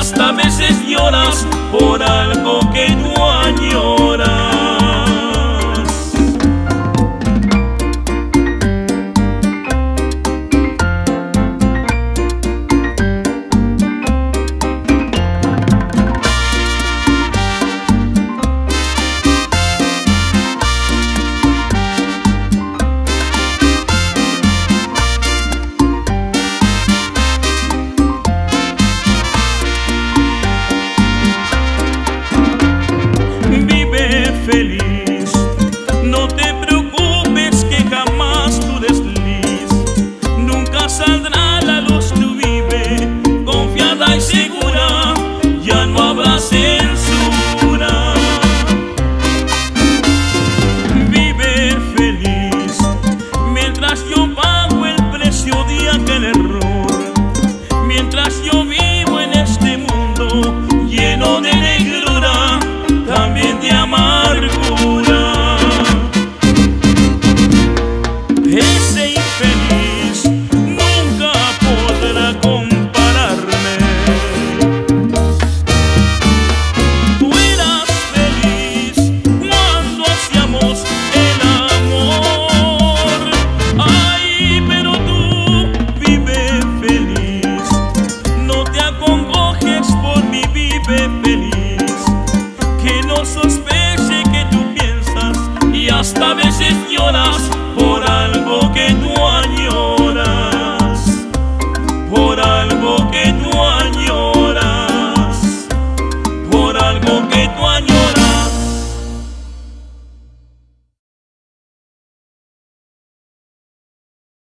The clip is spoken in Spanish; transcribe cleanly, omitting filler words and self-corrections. hasta a veces lloras por algo que no añoras. Feliz, no te preocupes que jamás tu desliz nunca saldrá a la luz. Tú vive confiada y segura, ya no habrá censura. Vive feliz mientras yo pago el precio de aquel error, mientras yo vivo en este mundo lleno de negrura, también de amar. Ese infeliz nunca podrá compararme. Tú eras feliz cuando hacíamos el amor. Ay, pero tú vive feliz, no te acongojes por mi vive feliz, que no sospeche que tú piensas y hasta a veces lloras por algo que tú añoras.